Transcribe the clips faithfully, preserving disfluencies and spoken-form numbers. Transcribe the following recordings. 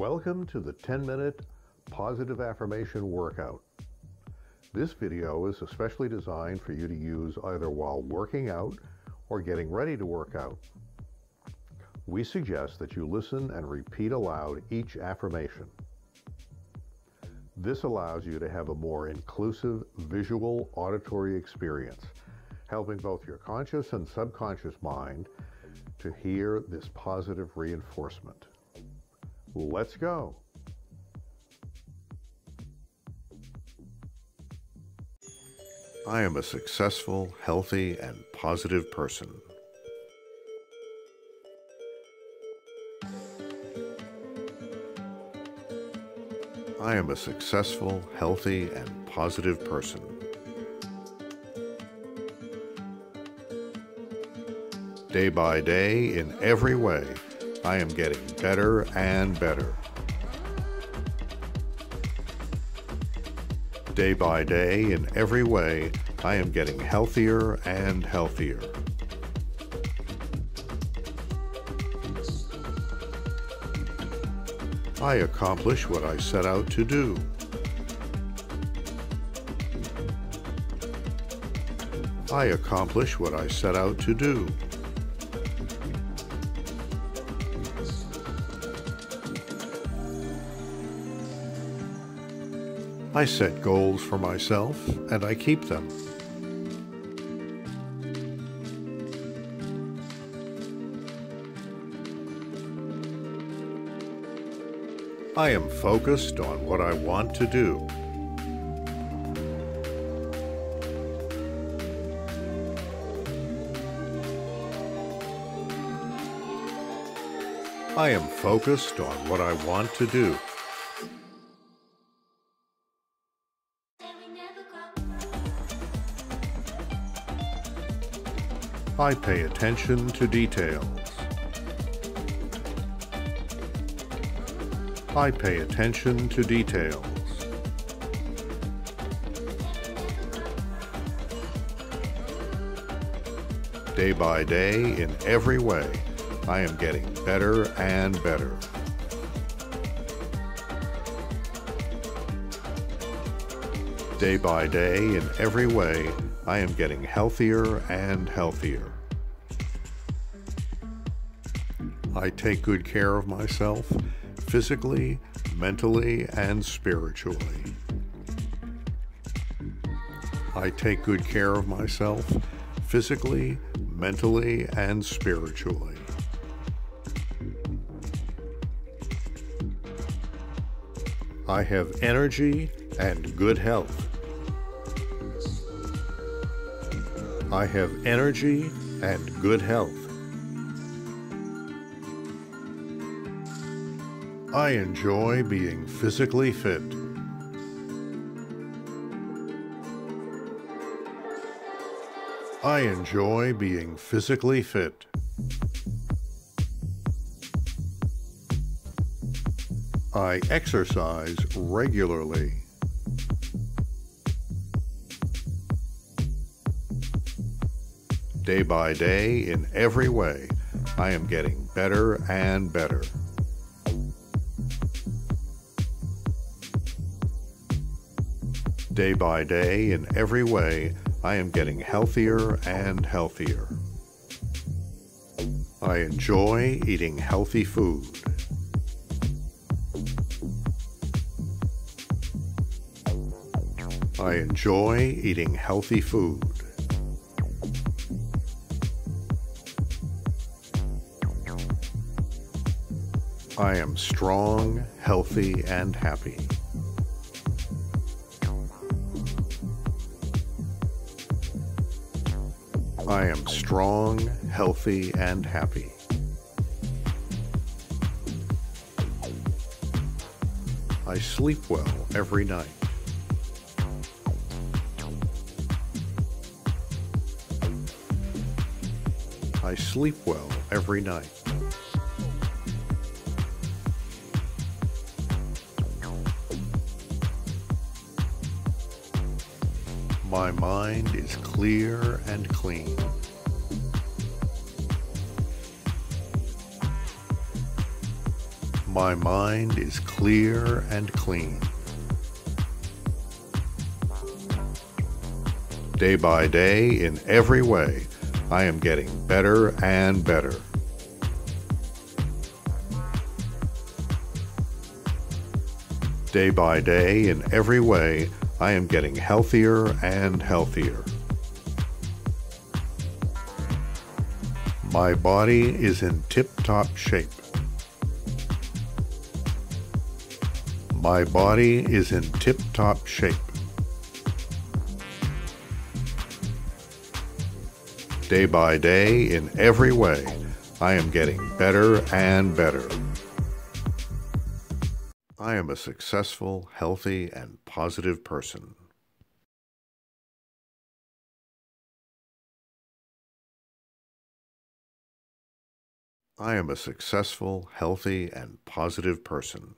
Welcome to the ten minute Positive Affirmation Workout. This video is especially designed for you to use either while working out or getting ready to work out. We suggest that you listen and repeat aloud each affirmation. This allows you to have a more inclusive visual auditory experience, helping both your conscious and subconscious mind to hear this positive reinforcement. Let's go. I am a successful, healthy, and positive person. I am a successful, healthy, and positive person. Day by day, in every way, I am getting better and better. Day by day, in every way, I am getting healthier and healthier. I accomplish what I set out to do. I accomplish what I set out to do. I set goals for myself, and I keep them. I am focused on what I want to do. I am focused on what I want to do. I pay attention to details. I pay attention to details. Day by day, in every way, I am getting better and better. Day by day, in every way, I am getting healthier and healthier. I take good care of myself physically, mentally, and spiritually. I take good care of myself physically, mentally, and spiritually. I have energy and good health. I have energy and good health. I enjoy being physically fit. I enjoy being physically fit. I exercise regularly. Day by day, in every way, I am getting better and better. Day by day, in every way, I am getting healthier and healthier. I enjoy eating healthy food. I enjoy eating healthy food. I am strong, healthy, and happy. I am strong, healthy, and happy. I sleep well every night. I sleep well every night. My mind is clear and clean. my mind is clear and clean. Day by day, in every way, I am getting better and better. Day by day, in every way, I am getting healthier and healthier. My body is in tip-top shape. My body is in tip-top shape. Day by day, in every way, I am getting better and better. I am a successful, healthy, and positive person. I am a successful, healthy, and positive person.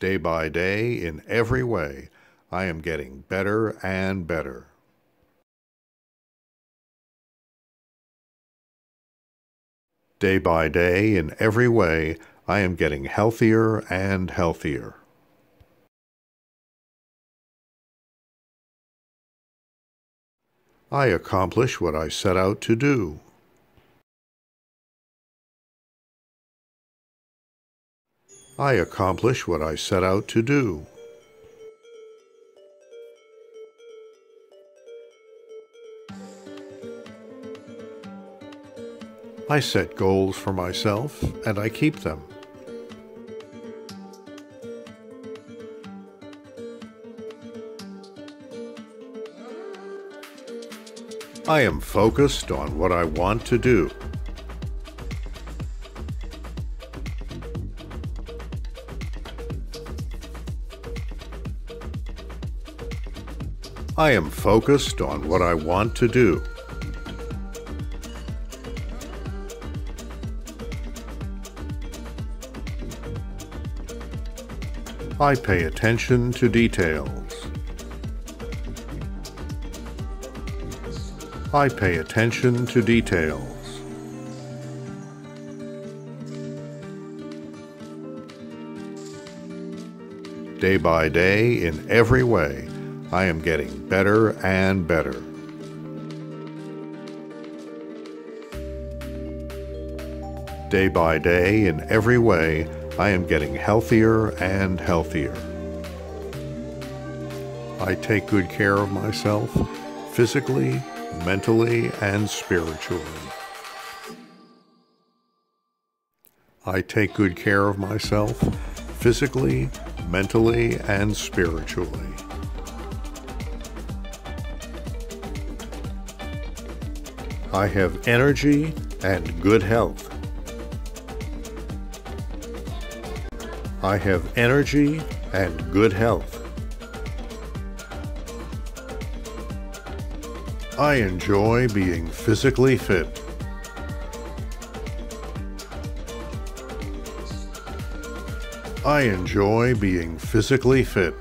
Day by day, in every way, I am getting better and better. Day by day, in every way, I am getting healthier and healthier. I accomplish what I set out to do. I accomplish what I set out to do. I set goals for myself and I keep them. I am focused on what I want to do. I am focused on what I want to do. I pay attention to details. I pay attention to details. Day by day, in every way, I am getting better and better. Day by day, in every way, I am getting healthier and healthier. I take good care of myself physically, mentally, and spiritually. I take good care of myself physically, mentally, and spiritually. I have energy and good health. I have energy and good health. I enjoy being physically fit. I enjoy being physically fit.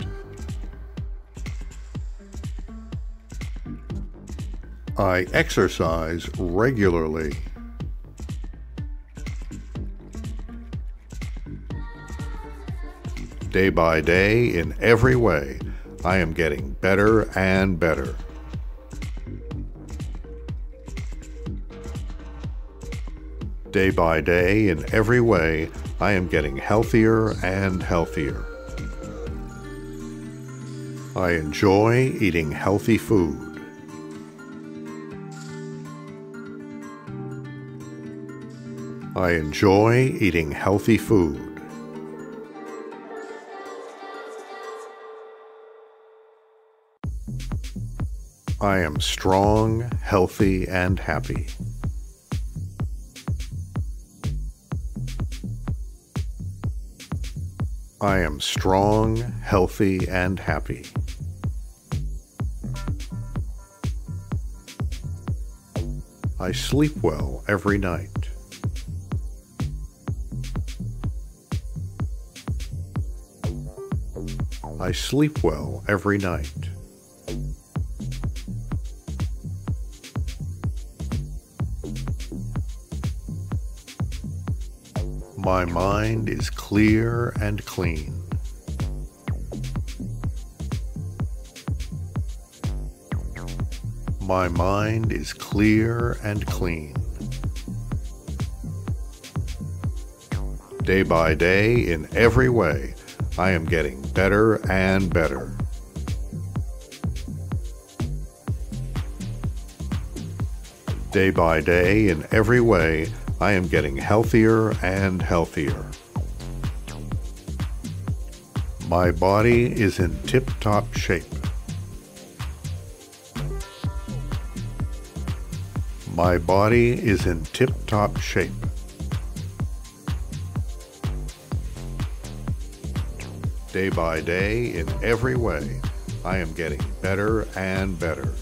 I exercise regularly. Day by day, in every way, I am getting better and better. Day by day, in every way, I am getting healthier and healthier. I enjoy eating healthy food. I enjoy eating healthy food. I am strong, healthy, and happy. I am strong, healthy, and happy. I sleep well every night. I sleep well every night. My mind is clear and clean. My mind is clear and clean. Day by day, in every way, I am getting better and better. Day by day, in every way, I am getting healthier and healthier. My body is in tip-top shape. My body is in tip-top shape. Day by day, in every way, I am getting better and better.